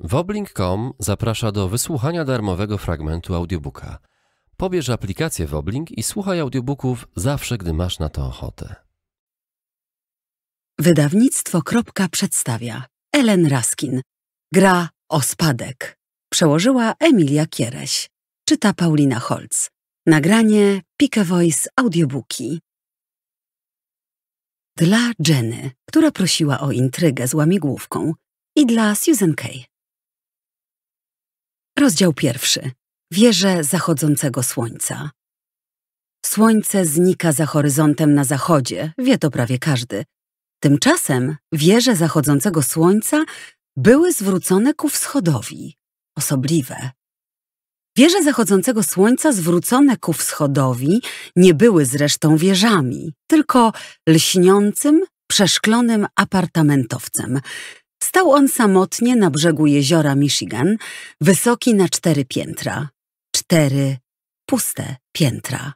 Woblink.com zaprasza do wysłuchania darmowego fragmentu audiobooka. Pobierz aplikację Woblink i słuchaj audiobooków zawsze, gdy masz na to ochotę. Wydawnictwo Kropka przedstawia Ellen Raskin. Gra o spadek. Przełożyła Emilia Kiereś. Czyta Paulina Holtz. Nagranie Pica Voice audiobooki. Dla Jenny, która prosiła o intrygę z łamigłówką, i dla Susan Kay. Rozdział 1. Wieże zachodzącego słońca. Słońce znika za horyzontem na zachodzie, wie to prawie każdy. Tymczasem wieże zachodzącego słońca były zwrócone ku wschodowi. Osobliwe. Wieże zachodzącego słońca zwrócone ku wschodowi nie były zresztą wieżami, tylko lśniącym, przeszklonym apartamentowcem. Stał on samotnie na brzegu jeziora Michigan, wysoki na 4 piętra. 4 puste piętra.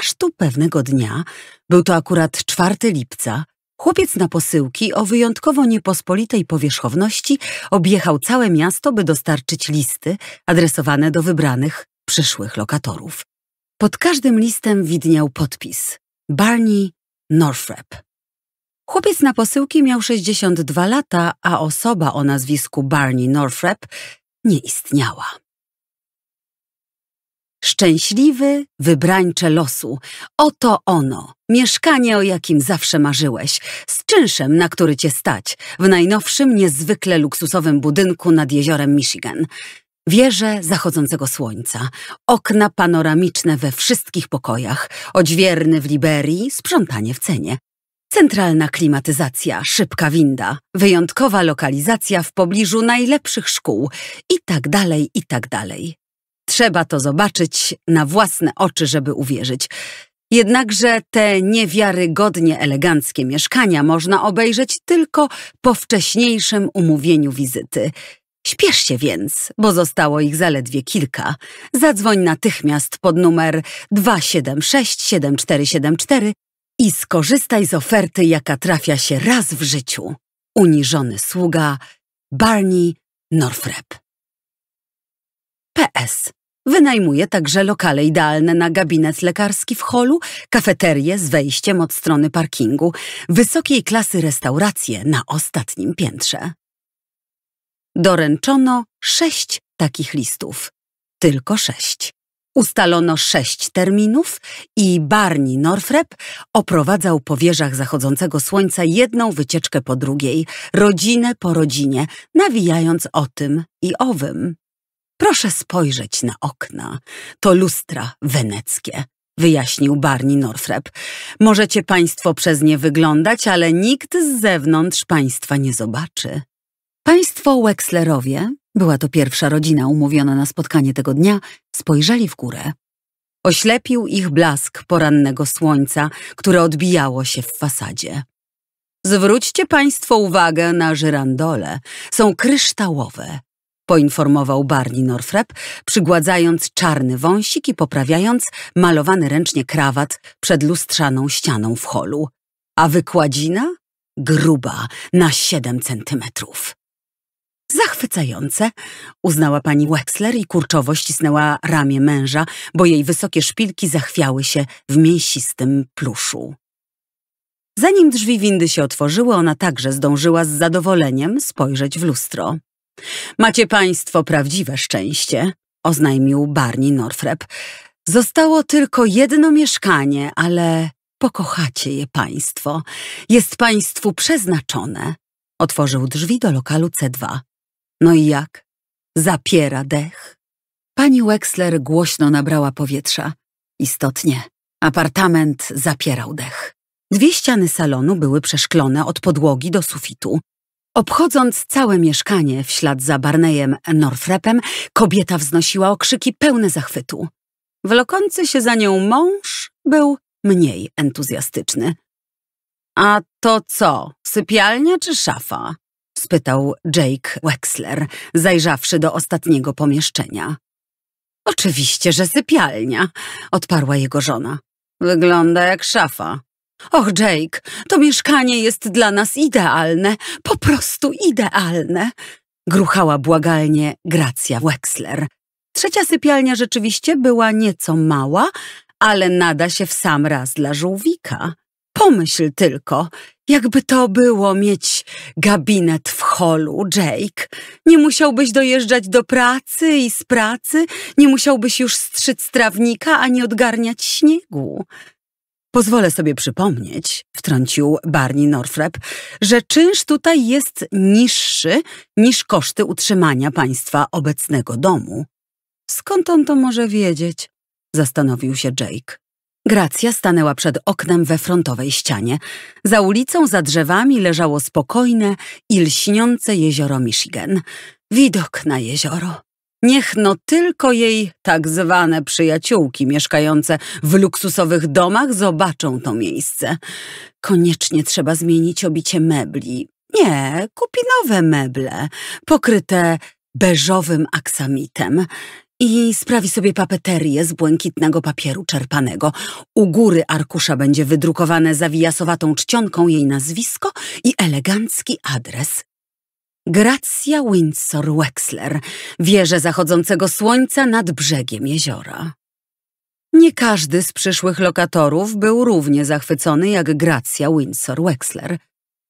Aż tu pewnego dnia, był to akurat 4 lipca, chłopiec na posyłki o wyjątkowo niepospolitej powierzchowności objechał całe miasto, by dostarczyć listy adresowane do wybranych przyszłych lokatorów. Pod każdym listem widniał podpis Barney Northrop. Chłopiec na posyłki miał 62 lata, a osoba o nazwisku Barney Northrop nie istniała. Szczęśliwy wybrańcze losu. Oto ono, mieszkanie, o jakim zawsze marzyłeś, z czynszem, na który cię stać, w najnowszym, niezwykle luksusowym budynku nad jeziorem Michigan. Wieże zachodzącego słońca, okna panoramiczne we wszystkich pokojach, odźwierny w Liberii, sprzątanie w cenie. Centralna klimatyzacja, szybka winda, wyjątkowa lokalizacja w pobliżu najlepszych szkół i tak dalej, i tak dalej. Trzeba to zobaczyć na własne oczy, żeby uwierzyć. Jednakże te niewiarygodnie eleganckie mieszkania można obejrzeć tylko po wcześniejszym umówieniu wizyty. Śpiesz się więc, bo zostało ich zaledwie kilka. Zadzwoń natychmiast pod numer 276 7474 i skorzystaj z oferty, jaka trafia się raz w życiu. Uniżony sługa Barney Northrop. PS. Wynajmuje także lokale idealne na gabinet lekarski w holu, kafeterię z wejściem od strony parkingu, wysokiej klasy restauracje na ostatnim piętrze. Doręczono 6 takich listów. Tylko 6. Ustalono 6 terminów i Barney Northrop oprowadzał po wieżach zachodzącego słońca jedną wycieczkę po drugiej, rodzinę po rodzinie, nawijając o tym i owym. Proszę spojrzeć na okna. To lustra weneckie, wyjaśnił Barney Northrop. Możecie państwo przez nie wyglądać, ale nikt z zewnątrz państwa nie zobaczy. Państwo Wexlerowie, była to pierwsza rodzina umówiona na spotkanie tego dnia, spojrzeli w górę. Oślepił ich blask porannego słońca, które odbijało się w fasadzie. Zwróćcie państwo uwagę na żyrandole. Są kryształowe. Poinformował Barney Northrop, przygładzając czarny wąsik i poprawiając malowany ręcznie krawat przed lustrzaną ścianą w holu. A wykładzina? Gruba, na 7 centymetrów. Zachwycające, uznała pani Wexler i kurczowo ścisnęła ramię męża, bo jej wysokie szpilki zachwiały się w mięsistym pluszu. Zanim drzwi windy się otworzyły, ona także zdążyła z zadowoleniem spojrzeć w lustro. Macie państwo prawdziwe szczęście, oznajmił Barney Northrop. Zostało tylko 1 mieszkanie, ale pokochacie je państwo. Jest państwu przeznaczone. Otworzył drzwi do lokalu C2. No i jak? Zapiera dech. Pani Wexler głośno nabrała powietrza. Istotnie, apartament zapierał dech. 2 ściany salonu były przeszklone od podłogi do sufitu. Obchodząc całe mieszkanie w ślad za Barneyem Northropem, kobieta wznosiła okrzyki pełne zachwytu. Wlokący się za nią mąż był mniej entuzjastyczny. A to co, sypialnia czy szafa? Spytał Jake Wexler, zajrzawszy do ostatniego pomieszczenia. Oczywiście, że sypialnia, odparła jego żona. Wygląda jak szafa. Och, Jake, to mieszkanie jest dla nas idealne, po prostu idealne. gruchała błagalnie Gracja Wexler. Trzecia sypialnia rzeczywiście była nieco mała, ale nada się w sam raz dla żółwika. Pomyśl tylko, jakby to było mieć gabinet w holu, Jake. Nie musiałbyś dojeżdżać do pracy i z pracy, nie musiałbyś już strzyc trawnika ani odgarniać śniegu. Pozwolę sobie przypomnieć, wtrącił Barney Northrop, że czynsz tutaj jest niższy niż koszty utrzymania państwa obecnego domu. Skąd on to może wiedzieć? Zastanowił się Jake. Gracja stanęła przed oknem we frontowej ścianie. Za ulicą, za drzewami leżało spokojne i lśniące jezioro Michigan. Widok na jezioro. Niech no tylko jej tak zwane przyjaciółki mieszkające w luksusowych domach zobaczą to miejsce. Koniecznie trzeba zmienić obicie mebli. Nie, kupi nowe meble, pokryte beżowym aksamitem. I sprawi sobie papeterię z błękitnego papieru czerpanego. U góry arkusza będzie wydrukowane zawijasowatą czcionką jej nazwisko i elegancki adres. Gracja Windsor Wexler, wieże zachodzącego słońca nad brzegiem jeziora. Nie każdy z przyszłych lokatorów był równie zachwycony jak Gracja Windsor Wexler.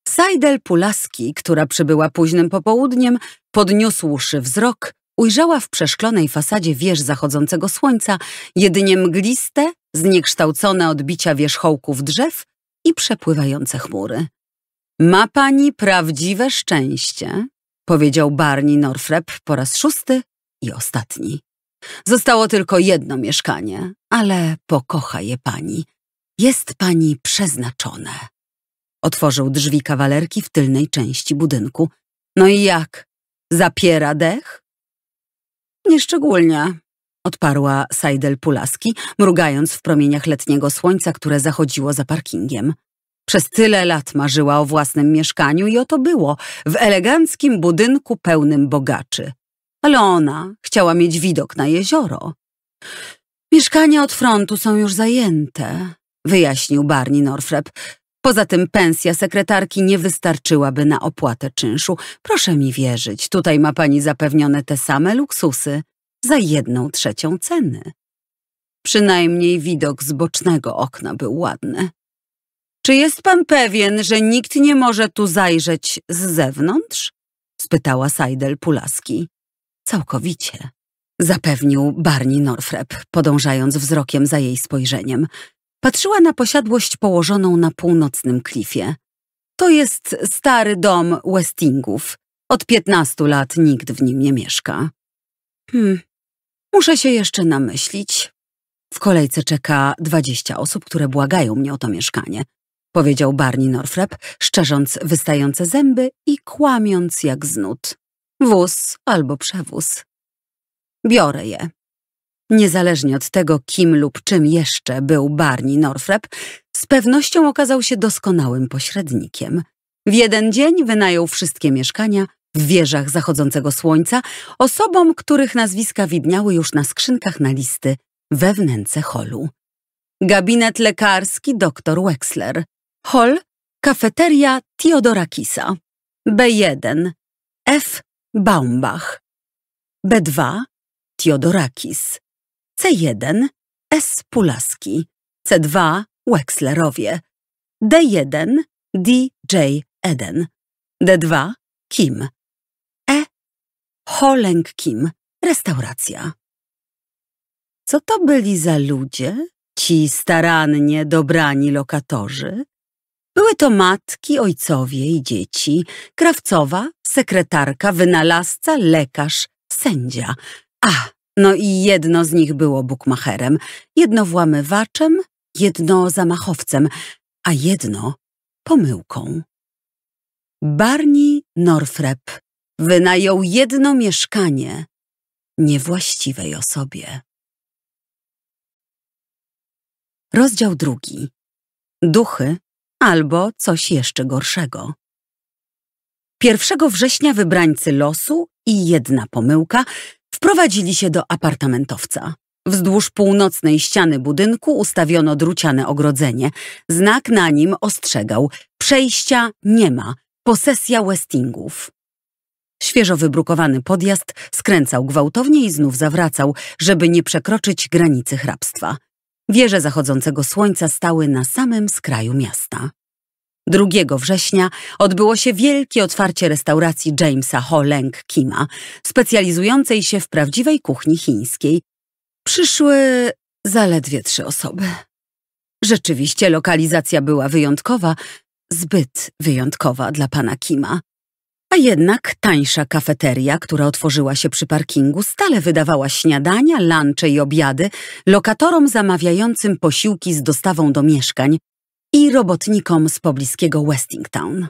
Sydelle Pulaski, która przybyła późnym popołudniem, podniósłszy wzrok, ujrzała w przeszklonej fasadzie wież zachodzącego słońca jedynie mgliste, zniekształcone odbicia wierzchołków drzew i przepływające chmury. Ma pani prawdziwe szczęście, powiedział Barney Northrop po raz szósty i ostatni. Zostało tylko jedno mieszkanie, ale pokocha je pani. Jest pani przeznaczone. Otworzył drzwi kawalerki w tylnej części budynku. No i jak? Zapiera dech? Nieszczególnie, odparła Sydelle Pulaski, mrugając w promieniach letniego słońca, które zachodziło za parkingiem. Przez tyle lat marzyła o własnym mieszkaniu i oto było, w eleganckim budynku pełnym bogaczy. Ale ona chciała mieć widok na jezioro. Mieszkania od frontu są już zajęte, wyjaśnił Barney Northrop. Poza tym pensja sekretarki nie wystarczyłaby na opłatę czynszu. Proszę mi wierzyć, tutaj ma pani zapewnione te same luksusy za 1/3 ceny. Przynajmniej widok z bocznego okna był ładny. Czy jest pan pewien, że nikt nie może tu zajrzeć z zewnątrz? Spytała Sydelle Pulaski. Całkowicie, zapewnił Barney Northrop, podążając wzrokiem za jej spojrzeniem. Patrzyła na posiadłość położoną na północnym klifie. To jest stary dom Westingów. Od 15 lat nikt w nim nie mieszka. Muszę się jeszcze namyślić. W kolejce czeka 20 osób, które błagają mnie o to mieszkanie, powiedział Barney Northrop, szczerząc wystające zęby i kłamiąc jak z nut. Wóz albo przewóz. Biorę je. Niezależnie od tego, kim lub czym jeszcze był Barney Northrop, z pewnością okazał się doskonałym pośrednikiem. W jeden dzień wynajął wszystkie mieszkania w wieżach zachodzącego słońca osobom, których nazwiska widniały już na skrzynkach na listy we wnęce holu. Gabinet lekarski dr Wexler, hol, kafeteria Theodorakisa, B1, F. Baumbach, B2, Theodorakis, C1, S. Pulaski, C2, Wexlerowie, D1, D.J. Eden, D2, Kim, E. Ho Leng Kim, restauracja. Co to byli za ludzie, ci starannie dobrani lokatorzy? Były to matki, ojcowie i dzieci, krawcowa, sekretarka, wynalazca, lekarz, sędzia. No i jedno z nich było bukmacherem, jedno włamywaczem, jedno zamachowcem, a jedno pomyłką. Barney Northrop wynajął jedno mieszkanie niewłaściwej osobie. Rozdział 2. Duchy albo coś jeszcze gorszego. 1 września wybrańcy losu i jedna pomyłka wprowadzili się do apartamentowca. Wzdłuż północnej ściany budynku ustawiono druciane ogrodzenie. Znak na nim ostrzegał: przejścia nie ma, posesja Westingów. Świeżo wybrukowany podjazd skręcał gwałtownie i znów zawracał, żeby nie przekroczyć granicy hrabstwa. Wieże zachodzącego słońca stały na samym skraju miasta. 2 września odbyło się wielkie otwarcie restauracji Jamesa Ho Leng Kima, specjalizującej się w prawdziwej kuchni chińskiej. Przyszły zaledwie 3 osoby. Rzeczywiście lokalizacja była wyjątkowa, zbyt wyjątkowa dla pana Kima. A jednak tańsza kafeteria, która otworzyła się przy parkingu, stale wydawała śniadania, lunche i obiady lokatorom zamawiającym posiłki z dostawą do mieszkań i robotnikom z pobliskiego Westingtown.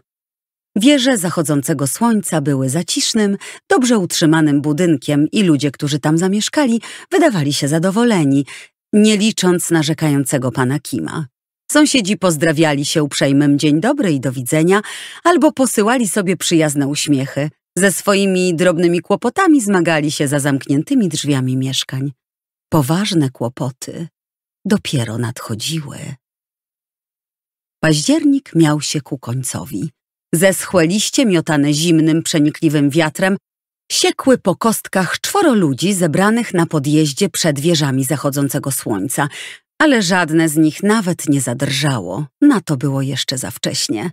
Wieże zachodzącego słońca były zacisznym, dobrze utrzymanym budynkiem i ludzie, którzy tam zamieszkali, wydawali się zadowoleni, nie licząc narzekającego pana Kima. Sąsiedzi pozdrawiali się uprzejmym dzień dobry i do widzenia, albo posyłali sobie przyjazne uśmiechy. Ze swoimi drobnymi kłopotami zmagali się za zamkniętymi drzwiami mieszkań. Poważne kłopoty dopiero nadchodziły. Październik miał się ku końcowi. Zeschłe liście miotane zimnym, przenikliwym wiatrem siekły po kostkach 4 ludzi zebranych na podjeździe przed wieżami zachodzącego słońca, ale żadne z nich nawet nie zadrżało. Na to było jeszcze za wcześnie.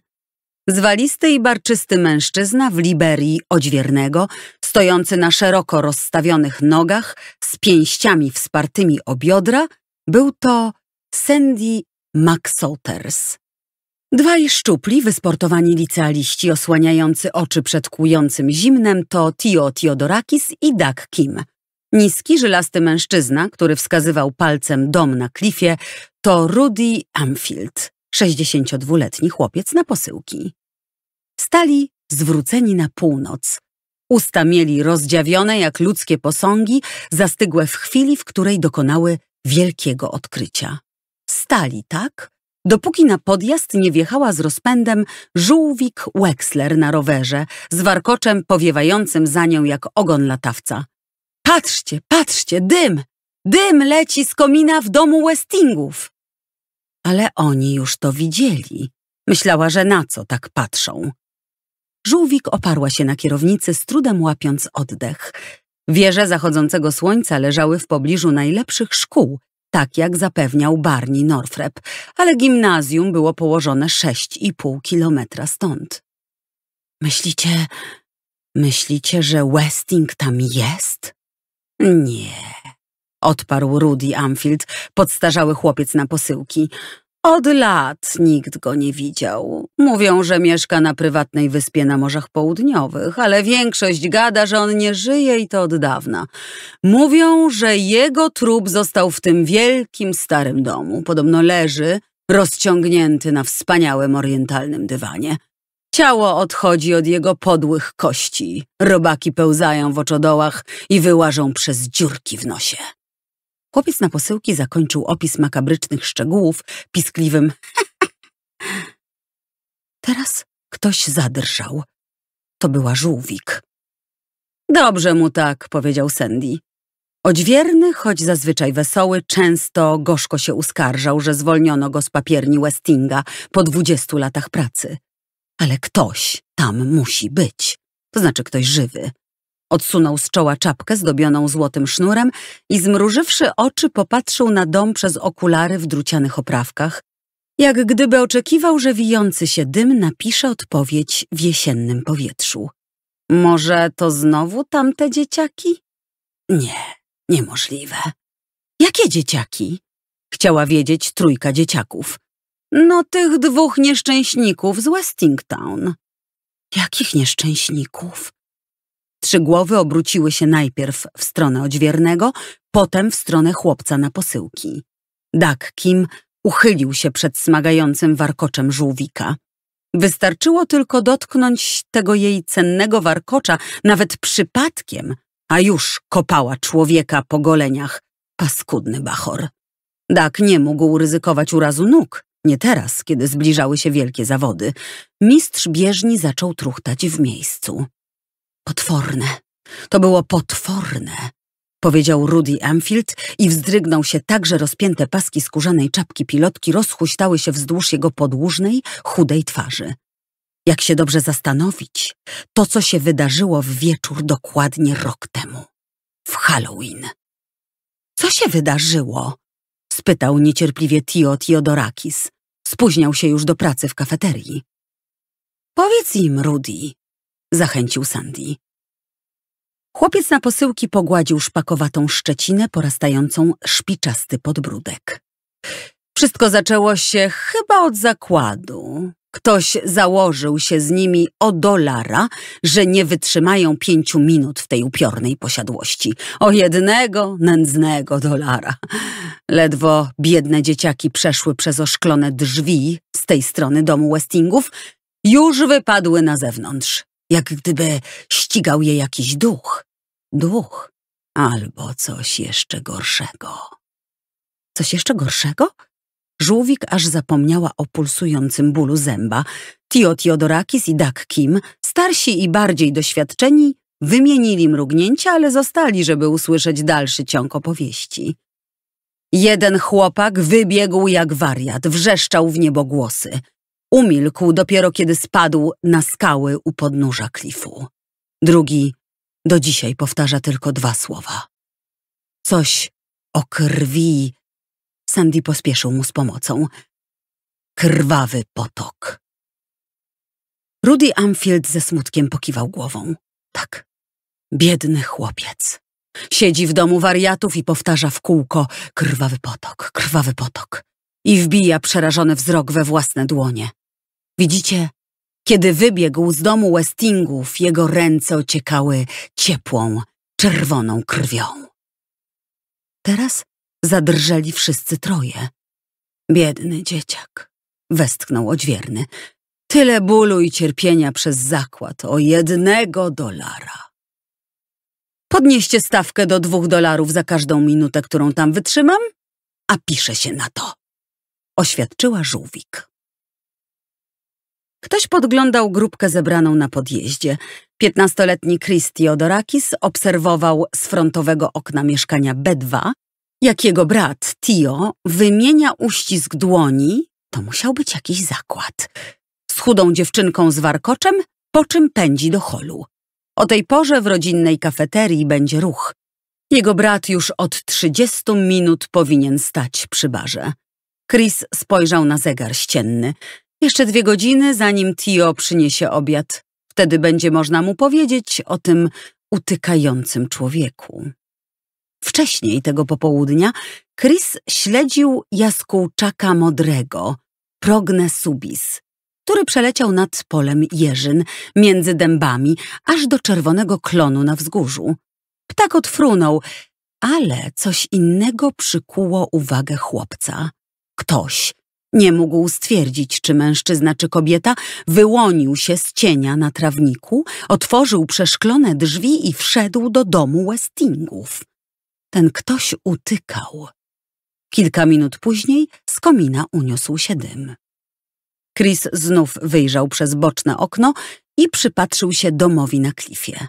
Zwalisty i barczysty mężczyzna w liberii odźwiernego, stojący na szeroko rozstawionych nogach, z pięściami wspartymi o biodra, był to Sandy McSouthers. Dwaj szczupli, wysportowani licealiści osłaniający oczy przed kłującym zimnem to Theo Theodorakis i Doug Kim. Niski, żylasty mężczyzna, który wskazywał palcem dom na klifie, to Rudy Anfield, 62-letni chłopiec na posyłki. Stali zwróceni na północ. Usta mieli rozdziawione jak ludzkie posągi, zastygłe w chwili, w której dokonały wielkiego odkrycia. Stali tak, dopóki na podjazd nie wjechała z rozpędem żółwik Wexler na rowerze, z warkoczem powiewającym za nią jak ogon latawca. Patrzcie, patrzcie, dym! Dym leci z komina w domu Westingów! Ale oni już to widzieli. Myślała, że na co tak patrzą. Żółwik oparła się na kierownicy, z trudem łapiąc oddech. Wieże zachodzącego słońca leżały w pobliżu najlepszych szkół, tak jak zapewniał Barney Northrop, ale gimnazjum było położone 6,5 kilometra stąd. Myślicie, że Westing tam jest? Nie, odparł Rudy Anfield, podstarzały chłopiec na posyłki. Od lat nikt go nie widział. Mówią, że mieszka na prywatnej wyspie na Morzach Południowych, ale większość gada, że on nie żyje i to od dawna. Mówią, że jego trup został w tym wielkim, starym domu. Podobno leży, rozciągnięty na wspaniałym orientalnym dywanie. Ciało odchodzi od jego podłych kości. Robaki pełzają w oczodołach i wyłażą przez dziurki w nosie. Chłopiec na posyłki zakończył opis makabrycznych szczegółów piskliwym Teraz ktoś zadrżał. To była żółwik. Dobrze mu tak, powiedział Sandy. Odźwierny, choć zazwyczaj wesoły, często gorzko się uskarżał, że zwolniono go z papierni Westinga po 20 latach pracy. Ale ktoś tam musi być, to znaczy ktoś żywy. Odsunął z czoła czapkę zdobioną złotym sznurem i zmrużywszy oczy popatrzył na dom przez okulary w drucianych oprawkach, jak gdyby oczekiwał, że wijący się dym napisze odpowiedź w jesiennym powietrzu. Może to znowu tamte dzieciaki? Nie, niemożliwe. Jakie dzieciaki? Chciała wiedzieć 3 dzieciaków. No tych 2 nieszczęśników z Westingtown. Jakich nieszczęśników? 3 głowy obróciły się najpierw w stronę odźwiernego, potem w stronę chłopca na posyłki. Doug Kim uchylił się przed smagającym warkoczem żółwika. Wystarczyło tylko dotknąć tego jej cennego warkocza, nawet przypadkiem, a już kopała człowieka po goleniach. Paskudny bachor. Doug nie mógł ryzykować urazu nóg. Nie teraz, kiedy zbliżały się wielkie zawody. Mistrz bieżni zaczął truchtać w miejscu. Potworne. To było potworne, powiedział Rudy Anfield i wzdrygnął się tak, że rozpięte paski skórzanej czapki pilotki rozhuśtały się wzdłuż jego podłużnej, chudej twarzy. Jak się dobrze zastanowić, to co się wydarzyło w wieczór dokładnie rok temu, w Halloween. Co się wydarzyło? Spytał niecierpliwie Theo Theodorakis. Spóźniał się już do pracy w kafeterii. Powiedz im, Rudy, zachęcił Sandy. Chłopiec na posyłki pogładził szpakowatą szczecinę porastającą szpiczasty podbródek. Wszystko zaczęło się chyba od zakładu. Ktoś założył się z nimi o dolara, że nie wytrzymają 5 minut w tej upiornej posiadłości. O jednego nędznego dolara. Ledwo biedne dzieciaki przeszły przez oszklone drzwi z tej strony domu Westingów, już wypadły na zewnątrz, jak gdyby ścigał je jakiś duch. Duch albo coś jeszcze gorszego. Coś jeszcze gorszego? Żółwik aż zapomniała o pulsującym bólu zęba. Theo Theodorakis i Doug Kim, starsi i bardziej doświadczeni, wymienili mrugnięcia, ale zostali, żeby usłyszeć dalszy ciąg opowieści. Jeden chłopak wybiegł jak wariat, wrzeszczał w niebogłosy. Umilkł dopiero, kiedy spadł na skały u podnóża klifu. Drugi do dzisiaj powtarza tylko 2 słowa. Coś o krwi. Sandy pospieszył mu z pomocą. Krwawy potok. Rudy Anfield ze smutkiem pokiwał głową. Tak, biedny chłopiec. Siedzi w domu wariatów i powtarza w kółko krwawy potok, krwawy potok. I wbija przerażony wzrok we własne dłonie. Widzicie? Kiedy wybiegł z domu Westingów, jego ręce ociekały ciepłą, czerwoną krwią. Teraz zadrżeli wszyscy troje. Biedny dzieciak, westchnął odźwierny. Tyle bólu i cierpienia przez zakład o $1. Podnieście stawkę do $2 za każdą minutę, którą tam wytrzymam, a pisze się na to. Oświadczyła żółwik. Ktoś podglądał grupkę zebraną na podjeździe. 15-letni Chris Theodorakis obserwował z frontowego okna mieszkania B2, jak jego brat Theo wymienia uścisk dłoni, to musiał być jakiś zakład, z chudą dziewczynką z warkoczem, po czym pędzi do holu. O tej porze w rodzinnej kafeterii będzie ruch. Jego brat już od 30 minut powinien stać przy barze. Chris spojrzał na zegar ścienny. Jeszcze 2 godziny, zanim Theo przyniesie obiad. Wtedy będzie można mu powiedzieć o tym utykającym człowieku. Wcześniej tego popołudnia Chris śledził jaskółczaka modrego, Progne subis, który przeleciał nad polem jeżyn, między dębami, aż do czerwonego klonu na wzgórzu. Ptak odfrunął, ale coś innego przykuło uwagę chłopca. Ktoś, nie mógł stwierdzić, czy mężczyzna, czy kobieta, wyłonił się z cienia na trawniku, otworzył przeszklone drzwi i wszedł do domu Westingów. Ten ktoś utykał. Kilka minut później z komina uniósł się dym. Chris znów wyjrzał przez boczne okno i przypatrzył się domowi na klifie.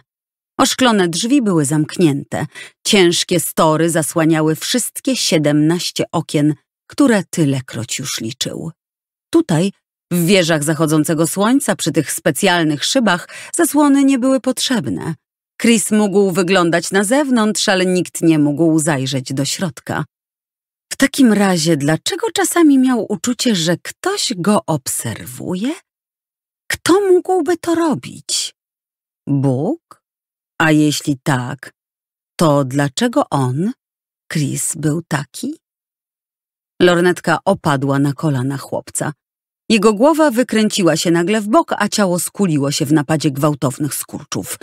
Oszklone drzwi były zamknięte. Ciężkie story zasłaniały wszystkie 17 okien, które tylekroć już liczył. Tutaj, w wieżach zachodzącego słońca, przy tych specjalnych szybach, zasłony nie były potrzebne. Chris mógł wyglądać na zewnątrz, ale nikt nie mógł zajrzeć do środka. W takim razie, dlaczego czasami miał uczucie, że ktoś go obserwuje? Kto mógłby to robić? Bóg? A jeśli tak, to dlaczego on, Chris, był taki? Lornetka opadła na kolana chłopca. Jego głowa wykręciła się nagle w bok, a ciało skuliło się w napadzie gwałtownych skurczów.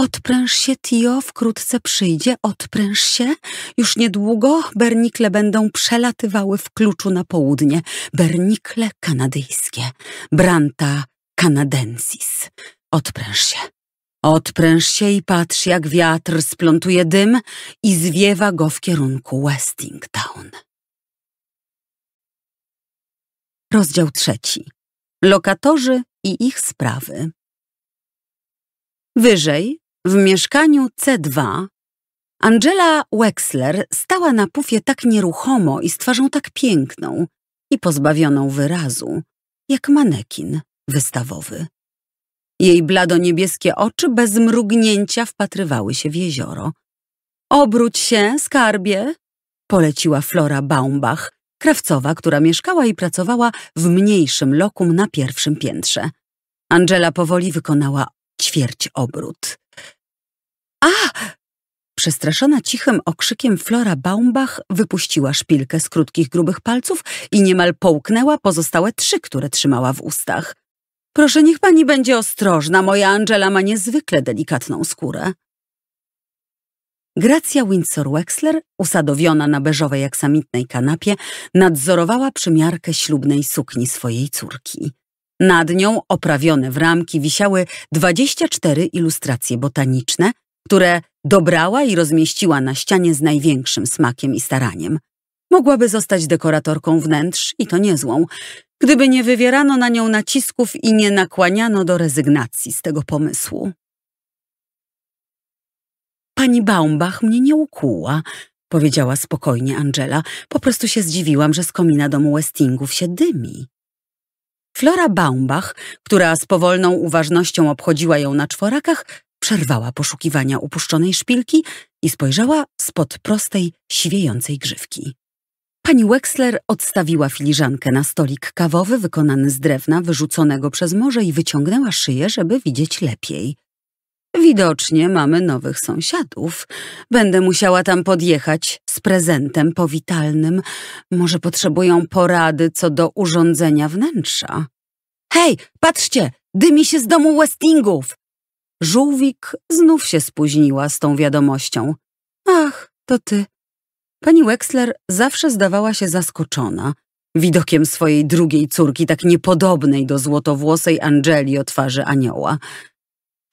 Odpręż się, Theo, wkrótce przyjdzie, odpręż się. Już niedługo bernikle będą przelatywały w kluczu na południe. Bernikle kanadyjskie, Branta canadensis. Odpręż się. Odpręż się i patrz, jak wiatr splątuje dym i zwiewa go w kierunku Westingtown. Rozdział 3. Lokatorzy i ich sprawy. Wyżej, w mieszkaniu C2, Angela Wexler stała na pufie tak nieruchomo i z twarzą tak piękną i pozbawioną wyrazu, jak manekin wystawowy. Jej blado-niebieskie oczy bez mrugnięcia wpatrywały się w jezioro. Obróć się, skarbie, poleciła Flora Baumbach, krawcowa, która mieszkała i pracowała w mniejszym lokum na pierwszym piętrze. Angela powoli wykonała ćwierć obrót. A! Przestraszona cichym okrzykiem Flora Baumbach wypuściła szpilkę z krótkich, grubych palców i niemal połknęła pozostałe trzy, które trzymała w ustach. Proszę, niech pani będzie ostrożna, moja Angela ma niezwykle delikatną skórę. Gracja Windsor Wexler, usadowiona na beżowej aksamitnej kanapie, nadzorowała przymiarkę ślubnej sukni swojej córki. Nad nią, oprawione w ramki, wisiały 24 ilustracje botaniczne, które dobrała i rozmieściła na ścianie z największym smakiem i staraniem. Mogłaby zostać dekoratorką wnętrz i to niezłą, gdyby nie wywierano na nią nacisków i nie nakłaniano do rezygnacji z tego pomysłu. Pani Baumbach mnie nie ukuła, powiedziała spokojnie Angela. Po prostu się zdziwiłam, że z komina domu Westingów się dymi. Flora Baumbach, która z powolną uważnością obchodziła ją na czworakach, przerwała poszukiwania upuszczonej szpilki i spojrzała spod prostej, siwiejącej grzywki. Pani Wexler odstawiła filiżankę na stolik kawowy wykonany z drewna wyrzuconego przez morze i wyciągnęła szyję, żeby widzieć lepiej. Widocznie mamy nowych sąsiadów. Będę musiała tam podjechać z prezentem powitalnym. Może potrzebują porady co do urządzenia wnętrza. Hej, patrzcie, dymi się z domu Westingów! Żółwik znów się spóźniła z tą wiadomością. Ach, to ty. Pani Wexler zawsze zdawała się zaskoczona widokiem swojej drugiej córki, tak niepodobnej do złotowłosej Angeli o twarzy anioła.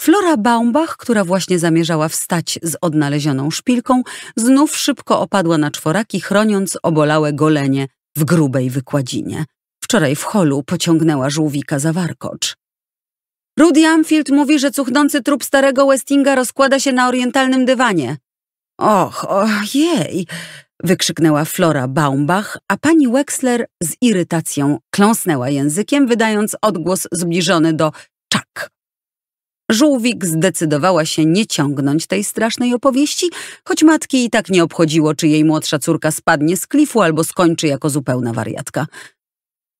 Flora Baumbach, która właśnie zamierzała wstać z odnalezioną szpilką, znów szybko opadła na czworaki, chroniąc obolałe golenie w grubej wykładzinie. Wczoraj w holu pociągnęła żółwika za warkocz. Rudy Anfield mówi, że cuchnący trup starego Westinga rozkłada się na orientalnym dywanie. Och, ojej! Wykrzyknęła Flora Baumbach, a pani Wexler z irytacją kląsnęła językiem, wydając odgłos zbliżony do czak. Żółwik zdecydowała się nie ciągnąć tej strasznej opowieści, choć matki i tak nie obchodziło, czy jej młodsza córka spadnie z klifu albo skończy jako zupełna wariatka.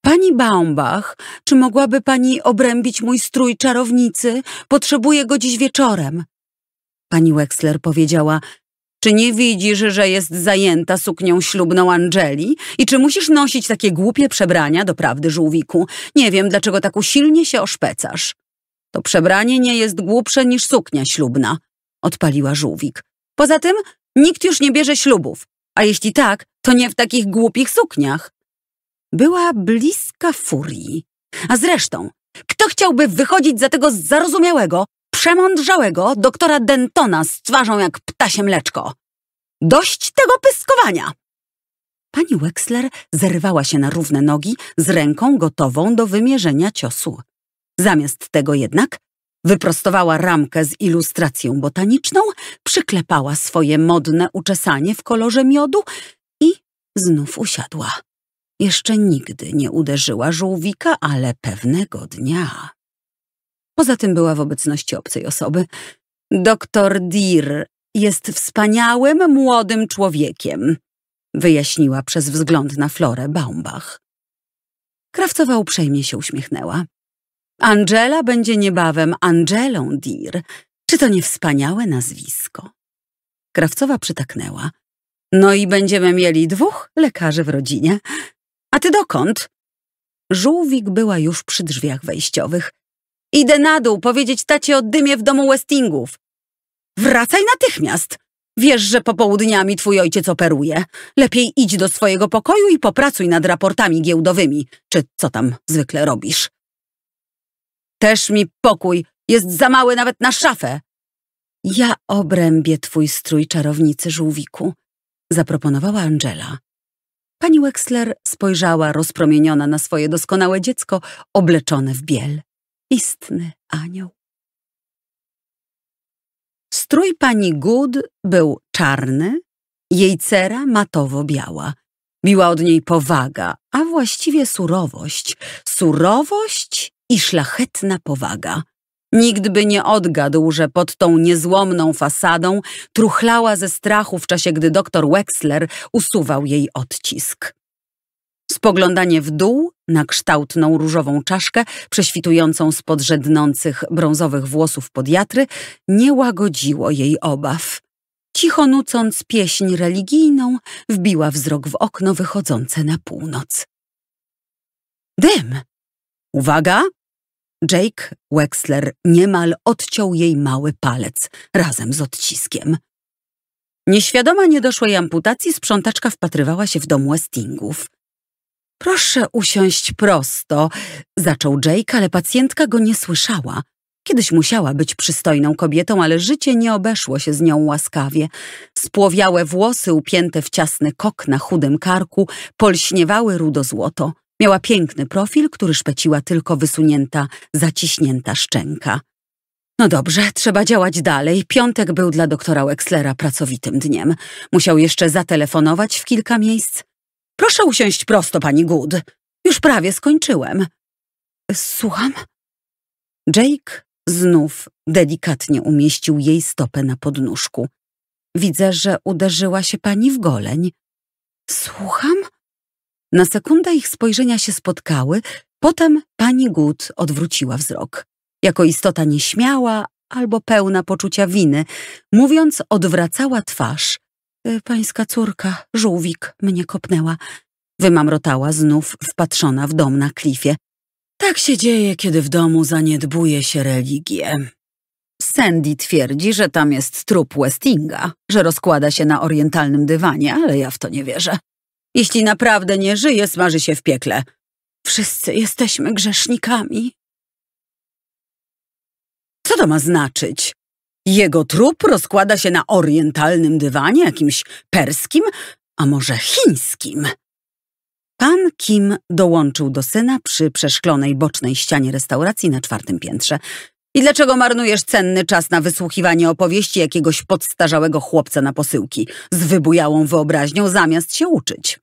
Pani Baumbach, czy mogłaby pani obrębić mój strój czarownicy? Potrzebuję go dziś wieczorem. Pani Wexler powiedziała, czy nie widzisz, że jest zajęta suknią ślubną Angeli? I czy musisz nosić takie głupie przebrania, doprawdy, żółwiku? Nie wiem, dlaczego tak usilnie się oszpecasz. To przebranie nie jest głupsze niż suknia ślubna, odpaliła żółwik. Poza tym nikt już nie bierze ślubów, a jeśli tak, to nie w takich głupich sukniach. Była bliska furii. A zresztą, kto chciałby wychodzić za tego zarozumiałego, przemądrzałego doktora Dentona z twarzą jak ptasie mleczko? Dość tego pyskowania! Pani Wexler zerwała się na równe nogi z ręką gotową do wymierzenia ciosu. Zamiast tego jednak wyprostowała ramkę z ilustracją botaniczną, przyklepała swoje modne uczesanie w kolorze miodu i znów usiadła. Jeszcze nigdy nie uderzyła żółwika, ale pewnego dnia. Poza tym była w obecności obcej osoby. Doktor Deere jest wspaniałym, młodym człowiekiem, wyjaśniła przez wzgląd na Florę Baumbach. Krawcowa uprzejmie się uśmiechnęła. Angela będzie niebawem Angelą Deere. Czy to nie wspaniałe nazwisko? Krawcowa przytaknęła. No i będziemy mieli dwóch lekarzy w rodzinie. A ty dokąd? Żółwik była już przy drzwiach wejściowych. Idę na dół powiedzieć tacie o dymie w domu Westingów. Wracaj natychmiast. Wiesz, że popołudniami twój ojciec operuje. Lepiej idź do swojego pokoju i popracuj nad raportami giełdowymi, czy co tam zwykle robisz. Też mi pokój, jest za mały nawet na szafę. Ja obrębię twój strój czarownicy, żółwiku, zaproponowała Angela. Pani Wexler spojrzała rozpromieniona na swoje doskonałe dziecko obleczone w biel. Istny anioł. Strój pani Good był czarny, jej cera matowo-biała. Biła od niej powaga, a właściwie surowość. Surowość i szlachetna powaga. Nikt by nie odgadł, że pod tą niezłomną fasadą truchlała ze strachu w czasie, gdy doktor Wexler usuwał jej odcisk. Spoglądanie w dół na kształtną różową czaszkę prześwitującą spod żednących brązowych włosów podiatry nie łagodziło jej obaw. Cicho nucąc pieśń religijną, wbiła wzrok w okno wychodzące na północ. Dym! Uwaga! Jake Wexler niemal odciął jej mały palec razem z odciskiem. Nieświadoma niedoszłej amputacji sprzątaczka wpatrywała się w dom Westingów. Proszę usiąść prosto, zaczął Jake, ale pacjentka go nie słyszała. Kiedyś musiała być przystojną kobietą, ale życie nie obeszło się z nią łaskawie. Spłowiałe włosy upięte w ciasny kok na chudym karku polśniewały rudo-złoto. Miała piękny profil, który szpeciła tylko wysunięta, zaciśnięta szczęka. No dobrze, trzeba działać dalej. Piątek był dla doktora Wexlera pracowitym dniem. Musiał jeszcze zatelefonować w kilka miejsc. Proszę usiąść prosto, pani Good. Już prawie skończyłem. Słucham? Jake znów delikatnie umieścił jej stopę na podnóżku. Widzę, że uderzyła się pani w goleń. Słucham? Na sekundę ich spojrzenia się spotkały, potem pani Good odwróciła wzrok. Jako istota nieśmiała albo pełna poczucia winy, mówiąc, odwracała twarz. Pańska córka, żółwik, mnie kopnęła. Wymamrotała znów, wpatrzona w dom na klifie. Tak się dzieje, kiedy w domu zaniedbuje się religię. Sandy twierdzi, że tam jest trup Westinga, że rozkłada się na orientalnym dywanie, ale ja w to nie wierzę. Jeśli naprawdę nie żyje, smaży się w piekle. Wszyscy jesteśmy grzesznikami. Co to ma znaczyć? Jego trup rozkłada się na orientalnym dywanie, jakimś perskim, a może chińskim? Pan Kim dołączył do syna przy przeszklonej bocznej ścianie restauracji na 4. piętrze. I dlaczego marnujesz cenny czas na wysłuchiwanie opowieści jakiegoś podstarzałego chłopca na posyłki z wybujałą wyobraźnią zamiast się uczyć?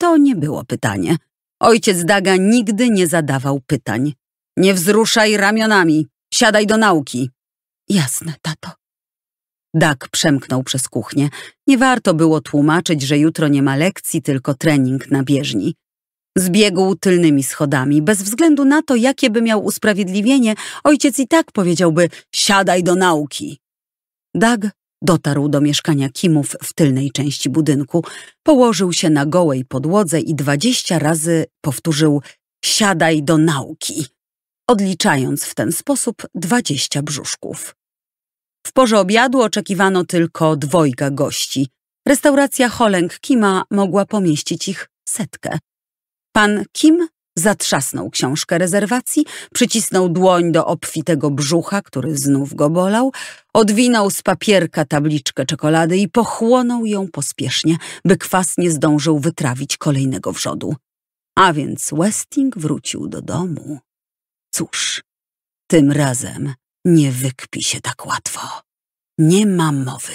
To nie było pytanie. Ojciec Daga nigdy nie zadawał pytań. Nie wzruszaj ramionami, siadaj do nauki. Jasne, tato. Dag przemknął przez kuchnię. Nie warto było tłumaczyć, że jutro nie ma lekcji, tylko trening na bieżni. Zbiegł tylnymi schodami. Bez względu na to, jakie by miał usprawiedliwienie, ojciec i tak powiedziałby siadaj do nauki. Dag dotarł do mieszkania Kimów w tylnej części budynku. Położył się na gołej podłodze i 20 razy powtórzył siadaj do nauki, odliczając w ten sposób 20 brzuszków. W porze obiadu oczekiwano tylko 2 gości. Restauracja Ho Leng Kima mogła pomieścić ich 100. Pan Kim zatrzasnął książkę rezerwacji, przycisnął dłoń do obfitego brzucha, który znów go bolał, odwinął z papierka tabliczkę czekolady i pochłonął ją pospiesznie, by kwas nie zdążył wytrawić kolejnego wrzodu. A więc Westing wrócił do domu. Cóż, tym razem nie wykpi się tak łatwo. Nie ma mowy.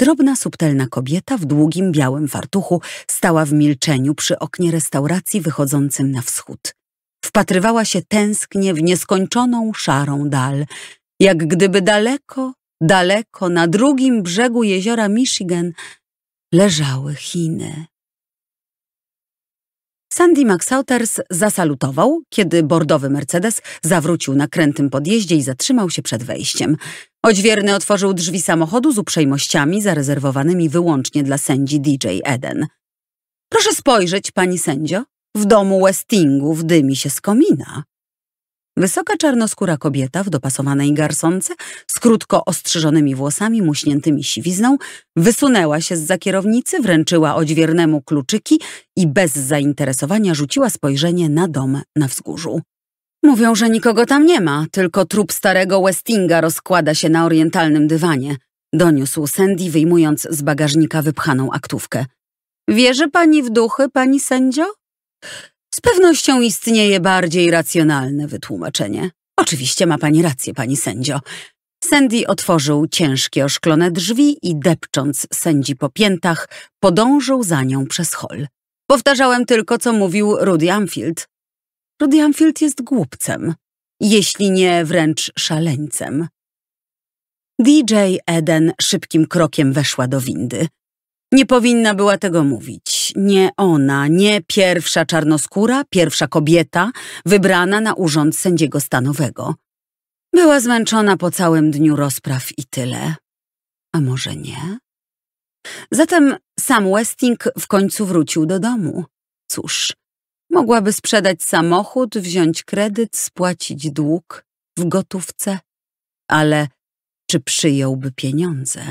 Drobna, subtelna kobieta w długim, białym fartuchu stała w milczeniu przy oknie restauracji wychodzącym na wschód. Wpatrywała się tęsknie w nieskończoną szarą dal, jak gdyby daleko, daleko na drugim brzegu jeziora Michigan leżały Chiny. Sandy McSouthers zasalutował, kiedy bordowy Mercedes zawrócił na krętym podjeździe i zatrzymał się przed wejściem. Odźwierny otworzył drzwi samochodu z uprzejmościami zarezerwowanymi wyłącznie dla sędzi D.J. Eden. Proszę spojrzeć, pani sędzio, w domu Westingów dymi się z komina. Wysoka czarnoskóra kobieta w dopasowanej garsonce z krótko ostrzyżonymi włosami muśniętymi siwizną wysunęła się zza kierownicy, wręczyła odźwiernemu kluczyki i bez zainteresowania rzuciła spojrzenie na dom na wzgórzu. Mówią, że nikogo tam nie ma, tylko trup starego Westinga rozkłada się na orientalnym dywanie, doniósł Sandy, wyjmując z bagażnika wypchaną aktówkę. Wierzy pani w duchy, pani sędzio? Z pewnością istnieje bardziej racjonalne wytłumaczenie. Oczywiście ma pani rację, pani sędzio. Sandy otworzył ciężkie oszklone drzwi i depcząc sędzi po piętach, podążył za nią przez hol. Powtarzałem tylko, co mówił Rudy Anfield. Rudy Anfield jest głupcem. jeśli nie wręcz szaleńcem. D.J. Eden szybkim krokiem weszła do windy. Nie powinna była tego mówić. Nie ona, nie pierwsza czarnoskóra, pierwsza kobieta wybrana na urząd sędziego stanowego. Była zmęczona po całym dniu rozpraw i tyle. A może nie? Zatem sam Westing w końcu wrócił do domu. Cóż, mogłaby sprzedać samochód, wziąć kredyt, spłacić dług w gotówce. Ale czy przyjąłby pieniądze?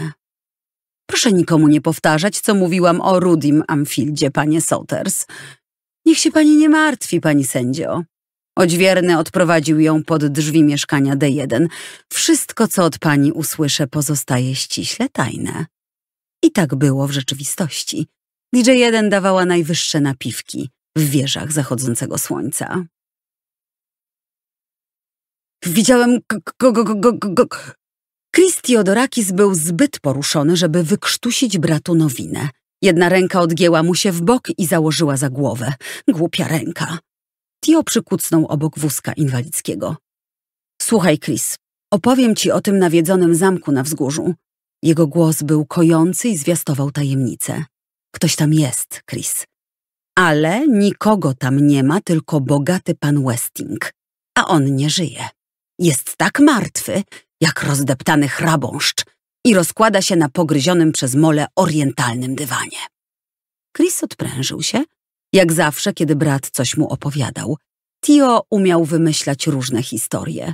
Proszę nikomu nie powtarzać, co mówiłam o Rudym Anfieldzie, panie Sothers. Niech się pani nie martwi, pani sędzio. Odźwierny odprowadził ją pod drzwi mieszkania D1. Wszystko, co od pani usłyszę, pozostaje ściśle tajne. I tak było w rzeczywistości. DJ1 dawała najwyższe napiwki w wieżach zachodzącego słońca. Widziałem kogo... Chris Theodorakis był zbyt poruszony, żeby wykrztusić bratu nowinę. Jedna ręka odgięła mu się w bok i założyła za głowę. Głupia ręka. Theo przykucnął obok wózka inwalidzkiego. Słuchaj, Chris, opowiem ci o tym nawiedzonym zamku na wzgórzu. Jego głos był kojący i zwiastował tajemnicę. Ktoś tam jest, Chris. Ale nikogo tam nie ma, tylko bogaty pan Westing. A on nie żyje. Jest tak martwy, jak rozdeptany chrabąszcz i rozkłada się na pogryzionym przez mole orientalnym dywanie. Chris odprężył się, jak zawsze, kiedy brat coś mu opowiadał. Theo umiał wymyślać różne historie.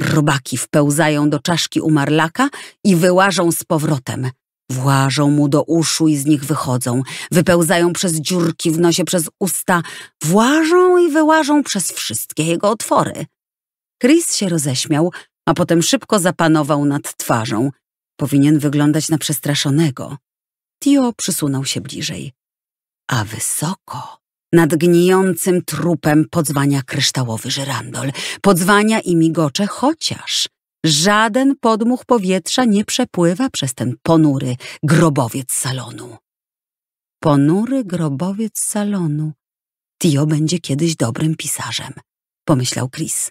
Robaki wpełzają do czaszki umarlaka i wyłażą z powrotem. Włażą mu do uszu i z nich wychodzą. Wypełzają przez dziurki w nosie, przez usta. Włażą i wyłażą przez wszystkie jego otwory. Chris się roześmiał, a potem szybko zapanował nad twarzą. Powinien wyglądać na przestraszonego. Theo przysunął się bliżej. A wysoko, nad gnijącym trupem podzwania kryształowy żyrandol. Podzwania i migocze, chociaż żaden podmuch powietrza nie przepływa przez ten ponury grobowiec salonu. Ponury grobowiec salonu. Theo będzie kiedyś dobrym pisarzem, pomyślał Chris.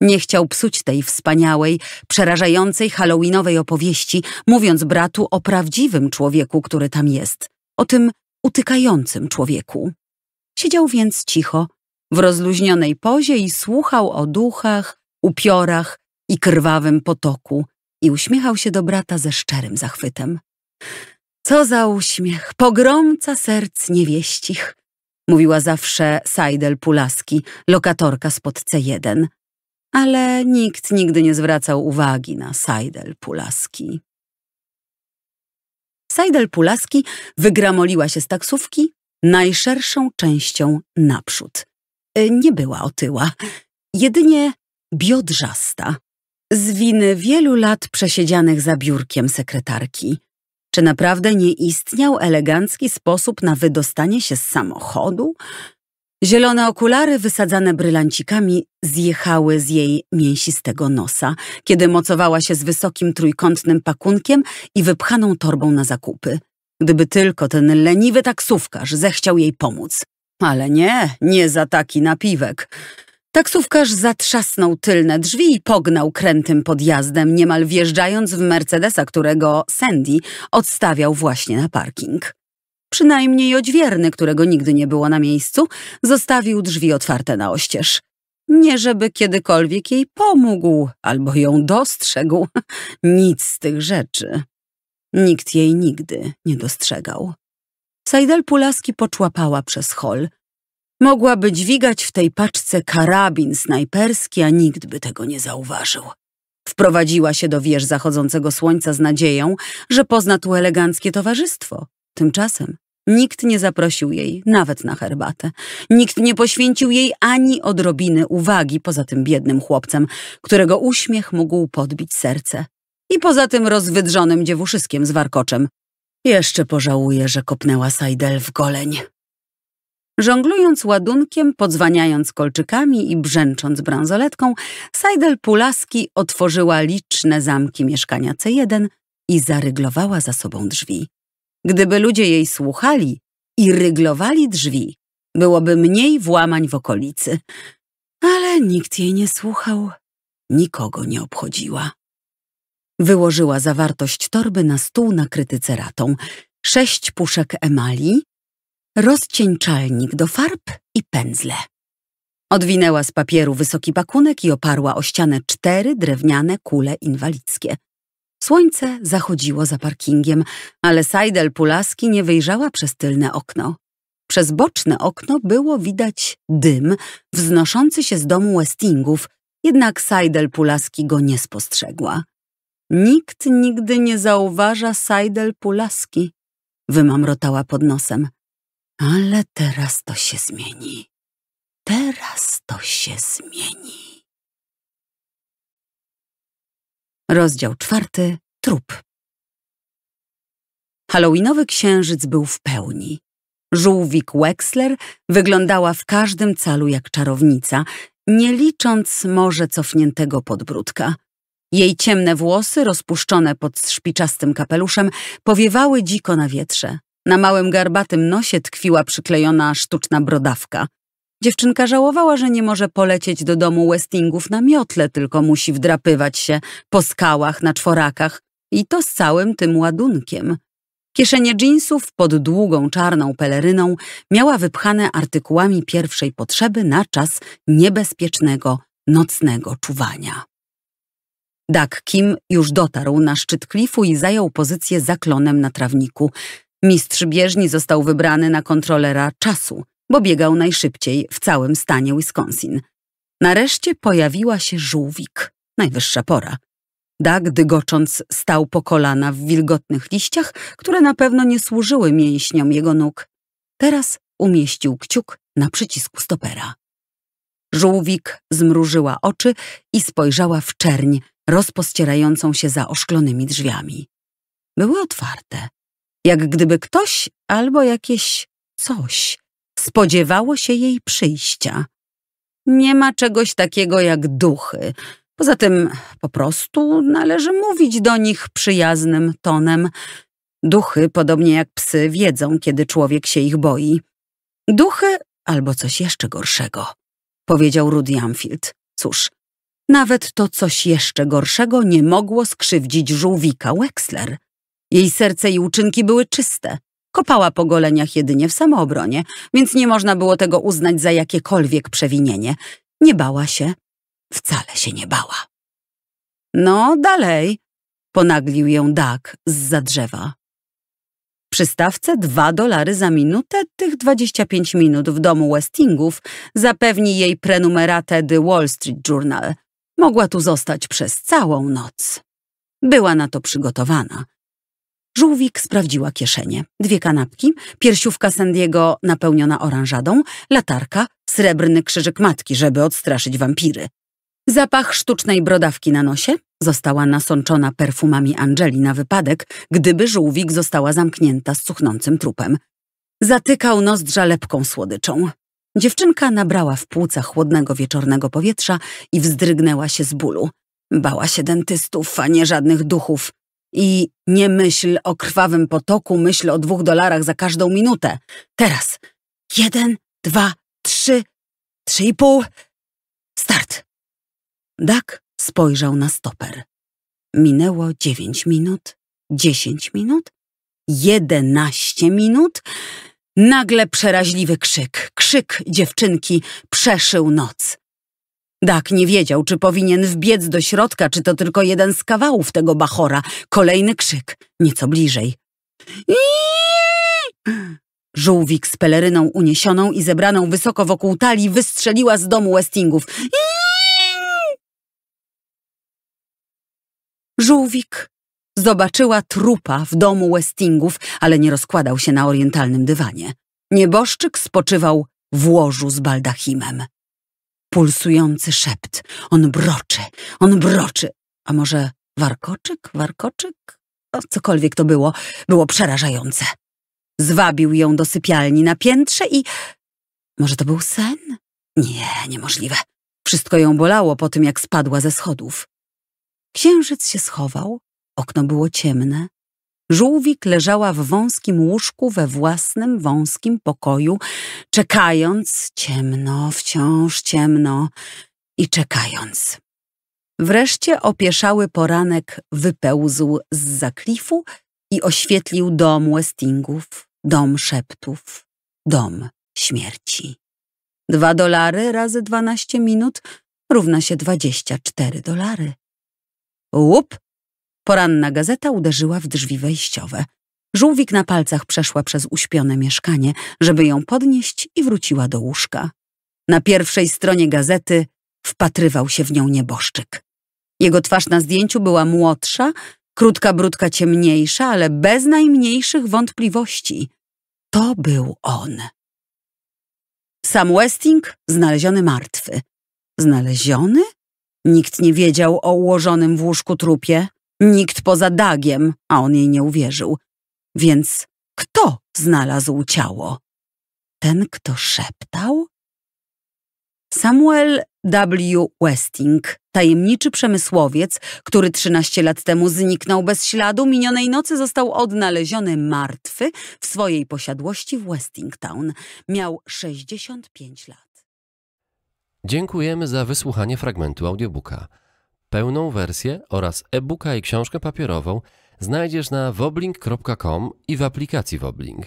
Nie chciał psuć tej wspaniałej, przerażającej halloweenowej opowieści, mówiąc bratu o prawdziwym człowieku, który tam jest, o tym utykającym człowieku. Siedział więc cicho, w rozluźnionej pozie i słuchał o duchach, upiorach i krwawym potoku i uśmiechał się do brata ze szczerym zachwytem. Co za uśmiech, pogromca serc niewieścich, mówiła zawsze Sydelle Pulaski, lokatorka spod C1. Ale nikt nigdy nie zwracał uwagi na Sydelle Pulaski. Sydelle Pulaski wygramoliła się z taksówki najszerszą częścią naprzód. Nie była otyła, jedynie biodrzasta, z winy wielu lat przesiedzianych za biurkiem sekretarki. Czy naprawdę nie istniał elegancki sposób na wydostanie się z samochodu? Zielone okulary wysadzane brylancikami zjechały z jej mięsistego nosa, kiedy mocowała się z wysokim trójkątnym pakunkiem i wypchaną torbą na zakupy. Gdyby tylko ten leniwy taksówkarz zechciał jej pomóc. Ale nie, nie za taki napiwek. Taksówkarz zatrzasnął tylne drzwi i pognał krętym podjazdem, niemal wjeżdżając w Mercedesa, którego Sandy odstawiał właśnie na parking. Przynajmniej odźwierny, którego nigdy nie było na miejscu, zostawił drzwi otwarte na oścież. Nie żeby kiedykolwiek jej pomógł albo ją dostrzegł. Nic z tych rzeczy. Nikt jej nigdy nie dostrzegał. Sydelle Pulaski poczłapała przez hol. Mogłaby dźwigać w tej paczce karabin snajperski, a nikt by tego nie zauważył. Wprowadziła się do wież zachodzącego słońca z nadzieją, że pozna tu eleganckie towarzystwo. Tymczasem nikt nie zaprosił jej nawet na herbatę. Nikt nie poświęcił jej ani odrobiny uwagi poza tym biednym chłopcem, którego uśmiech mógł podbić serce. I poza tym rozwydrzonym dziewuszyskiem z warkoczem. Jeszcze pożałuje, że kopnęła Sydelle w goleń. Żonglując ładunkiem, podzwaniając kolczykami i brzęcząc bransoletką, Sydelle Pulaski otworzyła liczne zamki mieszkania C1 i zaryglowała za sobą drzwi. Gdyby ludzie jej słuchali i ryglowali drzwi, byłoby mniej włamań w okolicy. ale nikt jej nie słuchał, nikogo nie obchodziła. Wyłożyła zawartość torby na stół nakryty ceratą, 6 puszek emali, rozcieńczalnik do farb i pędzle. Odwinęła z papieru wysoki pakunek i oparła o ścianę 4 drewniane kule inwalidzkie. Słońce zachodziło za parkingiem, ale Sydelle Pulaski nie wyjrzała przez tylne okno. Przez boczne okno było widać dym wznoszący się z domu Westingów, jednak Sydelle Pulaski go nie spostrzegła. Nikt nigdy nie zauważa Sydelle Pulaski, wymamrotała pod nosem. Ale teraz to się zmieni. Teraz to się zmieni. Rozdział 4. Trup. Halloweenowy księżyc był w pełni. Żółwik Wexler wyglądała w każdym calu jak czarownica, nie licząc może cofniętego podbródka. Jej ciemne włosy, rozpuszczone pod szpiczastym kapeluszem, powiewały dziko na wietrze. Na małym garbatym nosie tkwiła przyklejona sztuczna brodawka. Dziewczynka żałowała, że nie może polecieć do domu Westingów na miotle, tylko musi wdrapywać się po skałach na czworakach i to z całym tym ładunkiem. Kieszenie dżinsów pod długą czarną peleryną miała wypchane artykułami pierwszej potrzeby na czas niebezpiecznego nocnego czuwania. Dak Kim już dotarł na szczyt klifu i zajął pozycję za klonem na trawniku. Mistrz bieżni został wybrany na kontrolera czasu, bo biegał najszybciej w całym stanie Wisconsin. Nareszcie pojawiła się żółwik. Najwyższa pora. Dak, dygocząc, stał po kolana w wilgotnych liściach, które na pewno nie służyły mięśniom jego nóg. Teraz umieścił kciuk na przycisku stopera. Żółwik zmrużyła oczy i spojrzała w czerń rozpościerającą się za oszklonymi drzwiami. Były otwarte, jak gdyby ktoś albo jakieś coś spodziewało się jej przyjścia. Nie ma czegoś takiego jak duchy. Poza tym po prostu należy mówić do nich przyjaznym tonem. Duchy, podobnie jak psy, wiedzą, kiedy człowiek się ich boi. Duchy albo coś jeszcze gorszego, powiedział Rudy Anfield. Cóż, nawet to coś jeszcze gorszego nie mogło skrzywdzić żółwika Wexler. Jej serce i uczynki były czyste. Kopała po goleniach jedynie w samoobronie, więc nie można było tego uznać za jakiekolwiek przewinienie. Nie bała się. Wcale się nie bała. No dalej, ponaglił ją Dak zza drzewa. Przy stawce $2 za minutę tych 25 minut w domu Westingów zapewni jej prenumeratę The Wall Street Journal. Mogła tu zostać przez całą noc. Była na to przygotowana. Żółwik sprawdziła kieszenie. 2 kanapki, piersiówka Sandiego napełniona oranżadą, latarka, srebrny krzyżyk matki, żeby odstraszyć wampiry. Zapach sztucznej brodawki na nosie została nasączona perfumami Angeli na wypadek, gdyby żółwik została zamknięta z cuchnącym trupem. Zatykał nozdrza lepką słodyczą. Dziewczynka nabrała w płucach chłodnego wieczornego powietrza i wzdrygnęła się z bólu. Bała się dentystów, a nie żadnych duchów. I nie myśl o krwawym potoku, myśl o $2 za każdą minutę. Teraz 1, 2, 3, 3,5. Start. Dak spojrzał na stoper. Minęło 9 minut, 10 minut, 11 minut. Nagle przeraźliwy krzyk. Krzyk dziewczynki przeszył noc. Dak nie wiedział, czy powinien wbiec do środka, czy to tylko jeden z kawałów tego bachora. Kolejny krzyk, nieco bliżej. Iii! Żółwik z peleryną uniesioną i zebraną wysoko wokół talii wystrzeliła z domu Westingów. Iii! Żółwik zobaczyła trupa w domu Westingów, ale nie rozkładał się na orientalnym dywanie. Nieboszczyk spoczywał w łożu z baldachimem. Pulsujący szept. On broczy, on broczy. A może warkoczyk, warkoczyk? O, cokolwiek to było, było przerażające. Zwabił ją do sypialni na piętrze i... Może to był sen? Nie, niemożliwe. Wszystko ją bolało po tym, jak spadła ze schodów. Księżyc się schował, okno było ciemne. Żółwik leżała w wąskim łóżku we własnym wąskim pokoju, czekając, ciemno, wciąż ciemno i czekając. Wreszcie opieszały poranek wypełzł z zaklifu i oświetlił dom Westingów, dom szeptów, dom śmierci. $2 razy 12 minut równa się $24. Łup! Poranna gazeta uderzyła w drzwi wejściowe. Żółwik na palcach przeszła przez uśpione mieszkanie, żeby ją podnieść i wróciła do łóżka. Na pierwszej stronie gazety wpatrywał się w nią nieboszczyk. Jego twarz na zdjęciu była młodsza, krótka bródka ciemniejsza, ale bez najmniejszych wątpliwości. To był on. Sam Westing znaleziony martwy. Znaleziony? Nikt nie wiedział o ułożonym w łóżku trupie. Nikt poza Dagiem, a on jej nie uwierzył. Więc kto znalazł ciało? Ten, kto szeptał? Samuel W. Westing, tajemniczy przemysłowiec, który 13 lat temu zniknął bez śladu, minionej nocy został odnaleziony martwy w swojej posiadłości w Westingtown. Miał 65 lat. Dziękujemy za wysłuchanie fragmentu audiobooka. Pełną wersję oraz e-booka i książkę papierową znajdziesz na Woblink.com i w aplikacji Woblink.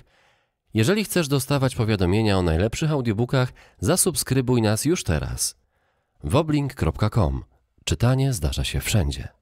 Jeżeli chcesz dostawać powiadomienia o najlepszych audiobookach, zasubskrybuj nas już teraz. Woblink.com. Czytanie zdarza się wszędzie.